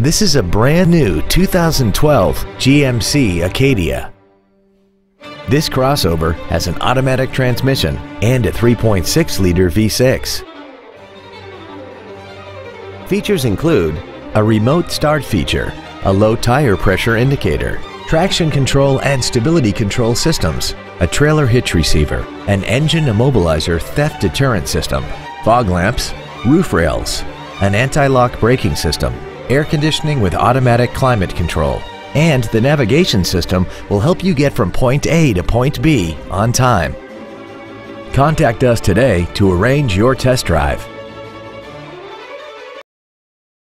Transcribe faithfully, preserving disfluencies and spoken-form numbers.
This is a brand new two thousand twelve G M C Acadia. This crossover has an automatic transmission and a three point six liter V six. Features include a remote start feature, a low tire pressure indicator, traction control and stability control systems, a trailer hitch receiver, an engine immobilizer theft deterrent system, fog lamps, roof rails, an anti-lock braking system, air conditioning with automatic climate control, and the navigation system will help you get from point A to point B on time. Contact us today to arrange your test drive.